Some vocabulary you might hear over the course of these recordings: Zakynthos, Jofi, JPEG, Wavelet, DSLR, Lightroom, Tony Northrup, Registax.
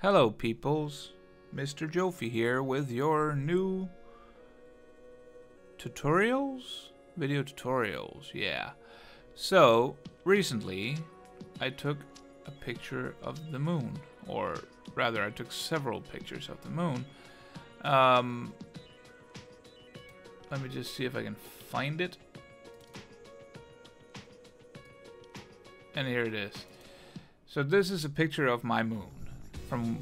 Hello peoples, Mr. Jofi here with your new tutorials? Video tutorials, yeah. So, recently I took a picture of the moon, or rather I took several pictures of the moon. Let me just see if I can find it. And here it is. So this is a picture of my moon from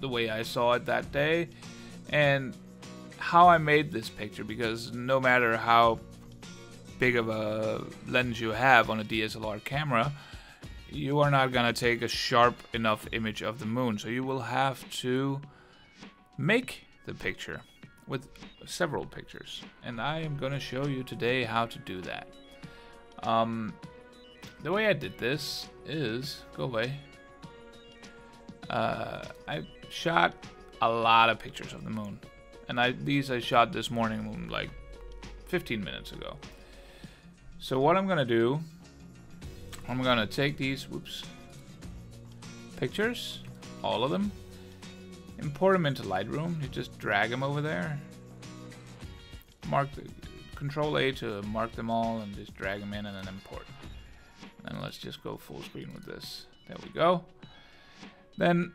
the way I saw it that day and how I made this picture, because no matter how big of a lens you have on a DSLR camera, you are not gonna take a sharp enough image of the moon, so you will have to make the picture with several pictures, and I am gonna show you today how to do that. The way I did this is, go away, I shot a lot of pictures of the moon, and these I shot this morning, like 15 minutes ago. So what I'm gonna do, I'm gonna take these pictures, all of them, import them into Lightroom. You just drag them over there, mark the Control A to mark them all, and just drag them in and then import. And let's just go full screen with this. There we go. Then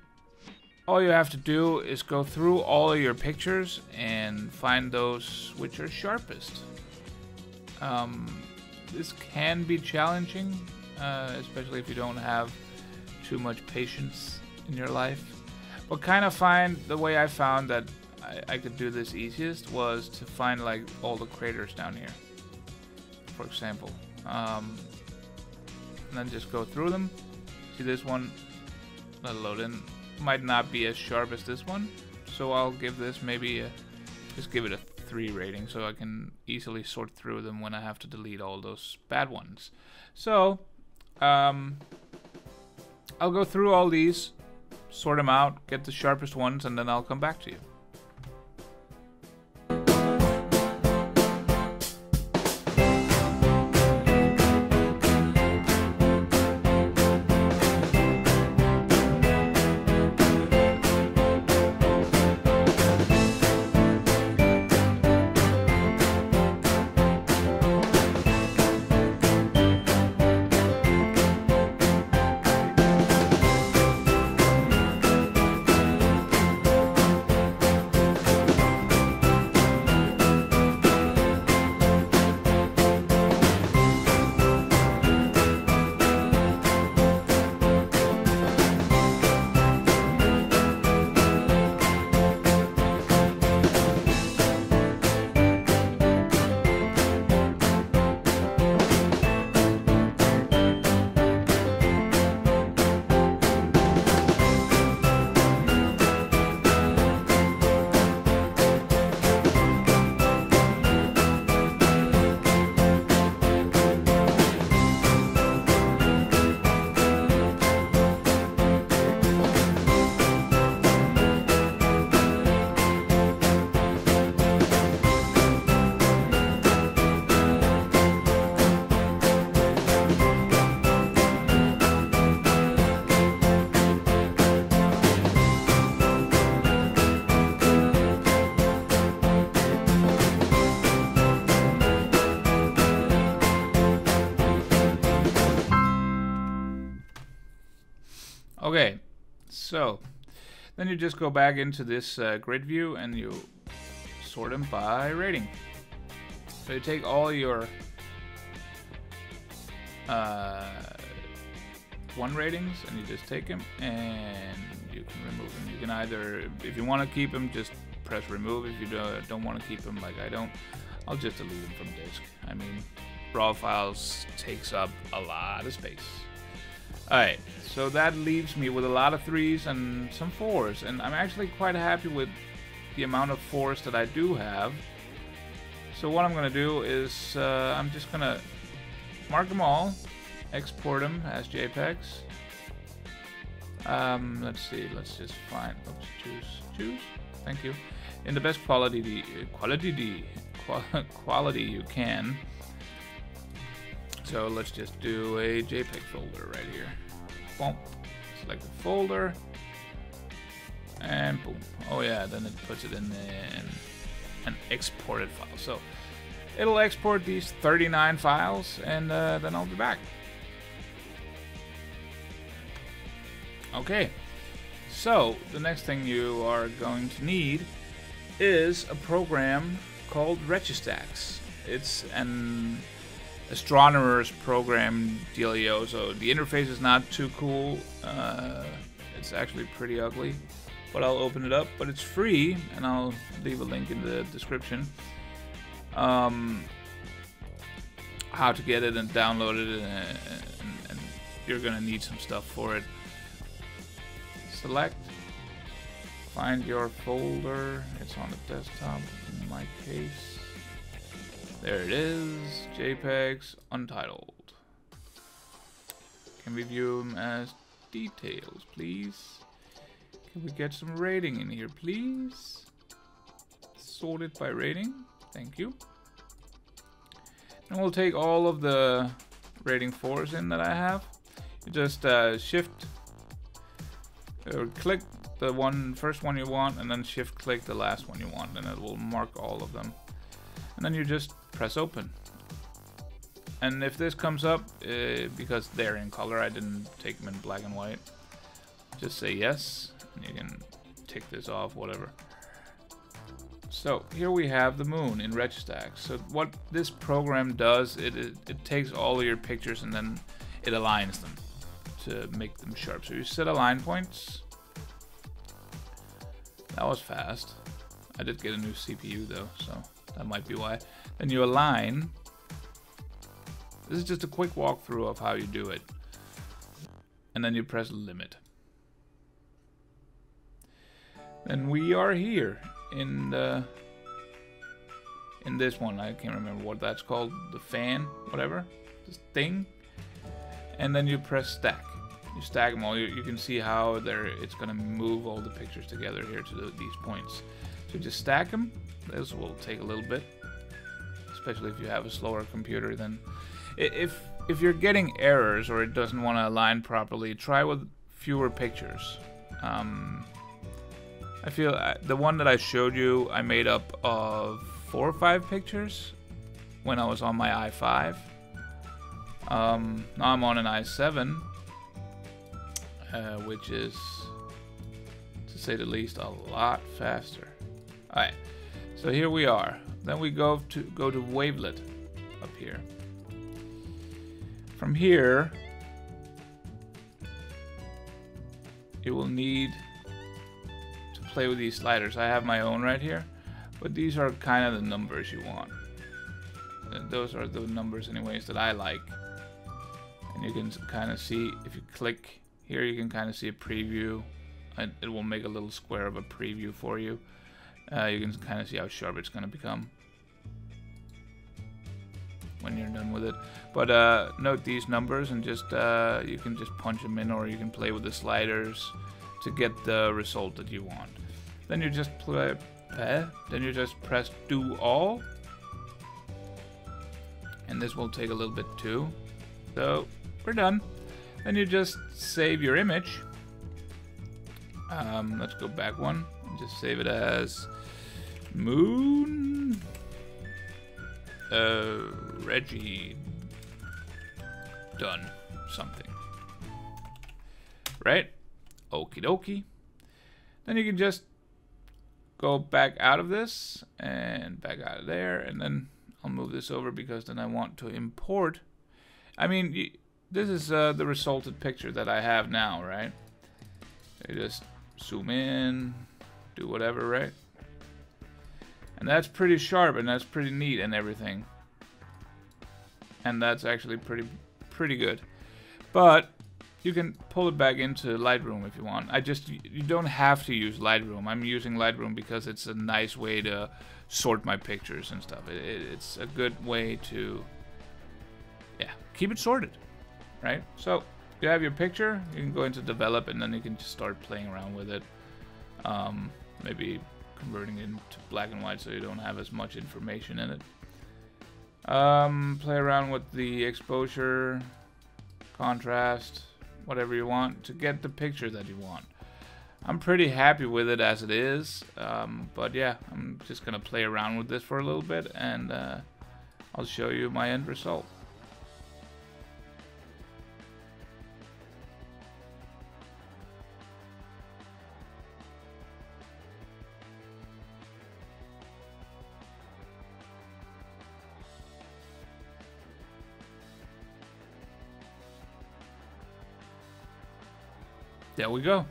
all you have to do is go through all of your pictures and find those which are sharpest. This can be challenging, especially if you don't have too much patience in your life. But kind of find, the way I found that I could do this easiest was to find like all the craters down here, for example. And then just go through them. See this one? Let it load in. Might not be as sharp as this one, so I'll give this maybe a, just give it a 3 rating, so I can easily sort through them when I have to delete all those bad ones. So I'll go through all these, sort them out, get the sharpest ones, and then I'll come back to you. Okay, so then you just go back into this grid view and you sort them by rating. So you take all your 1 ratings and you just take them and you can remove them. You can either, if you want to keep them, just press remove. If you don't want to keep them, like I don't, I'll just delete them from disk. I mean, raw files takes up a lot of space. Alright, so that leaves me with a lot of 3s and some 4s, and I'm actually quite happy with the amount of 4s that I do have. So what I'm gonna do is I'm just gonna mark them all, export them as JPEGs. Let's see, let's just find, oops, choose, thank you, in the best quality you can. So let's just do a JPEG folder right here. Boom. Select the folder, and boom. Oh yeah, then it puts it in an exported file. So it'll export these 39 files, and then I'll be back. Okay, so the next thing you are going to need is a program called Registax. It's an astronomer's program dealio, so the interface is not too cool. It's actually pretty ugly, but I'll open it up. But it's free, and I'll leave a link in the description. How to get it and download it, and you're gonna need some stuff for it. Select, find your folder. It's on the desktop in my case. There it is, JPEGs, untitled. Can we view them as details, please? Can we get some rating in here, please? Sort it by rating, thank you. And we'll take all of the rating 4s in that I have. You just shift or click the first one you want, and then shift click the last one you want, and it will mark all of them. And then you just press open. And if this comes up, because they're in color, I didn't take them in black and white, just say yes, and you can tick this off, whatever. So here we have the moon in Registax. So what this program does, it takes all of your pictures and then it aligns them to make them sharp. So you set align points. That was fast. I did get a new CPU though, so that might be why. Then you align. This is just a quick walkthrough of how you do it. And then you press limit. Then we are here in this one. I can't remember what that's called. The fan, whatever, this thing. And then you press stack. You stack them all. You can see how it's going to move all the pictures together here to these points. So just stack them. This will take a little bit, especially if you have a slower computer. Then, if you're getting errors or it doesn't want to align properly, try with fewer pictures. I feel the one that I showed you, I made up of 4 or 5 pictures when I was on my i5. Now I'm on an i7, which is, to say the least, a lot faster. All right. So here we are. Then we go to Wavelet up here. From here, you will need to play with these sliders. I have my own right here, but these are kind of the numbers you want. Those are the numbers anyways that I like. And you can kind of see, if you click here, you can kind of see a preview, and it will make a little square of a preview for you. You can kind of see how sharp it's going to become when you're done with it. But note these numbers, and just you can just punch them in, or you can play with the sliders to get the result that you want. Then you just press do all, and this will take a little bit too. So we're done. Then you just save your image. Let's go back one. Just save it as moon Reggie done something, right? Okie dokie. Then you can just go back out of this and back out of there, and then I'll move this over, because then I want to import. I mean, this is the resulted picture that I have now, right? So you just zoom in, do whatever, right? And that's pretty sharp, and that's pretty neat and everything, and that's actually pretty good. But you can pull it back into Lightroom if you want. You don't have to use Lightroom. I'm using Lightroom because it's a nice way to sort my pictures and stuff. It's a good way to, yeah, keep it sorted, right? So you have your picture, you can go into develop, and then you can just start playing around with it. Maybe converting it into black and white so you don't have as much information in it. Play around with the exposure, contrast, whatever you want to get the picture that you want. I'm pretty happy with it as it is, but yeah, I'm just gonna play around with this for a little bit, and I'll show you my end result. There we go.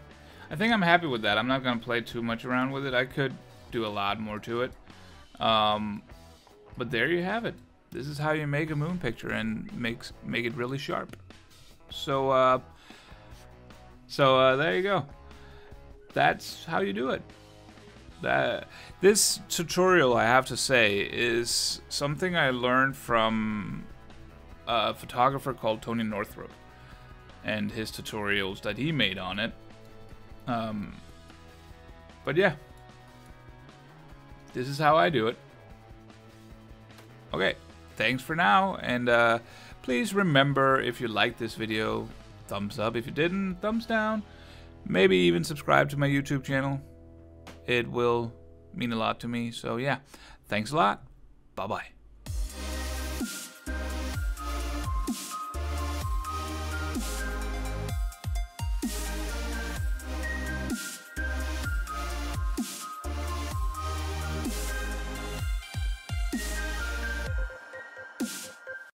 I think I'm happy with that. I'm not gonna play too much around with it. I could do a lot more to it, but there you have it. This is how you make a moon picture and make it really sharp. So there you go. That's how you do it. This tutorial, I have to say, is something I learned from a photographer called Tony Northrup and his tutorials that he made on it. But yeah, this is how I do it. Okay, thanks for now, and please remember, if you liked this video, thumbs up. If you didn't, thumbs down. Maybe even subscribe to my YouTube channel. It will mean a lot to me. So yeah, thanks a lot. Bye-bye.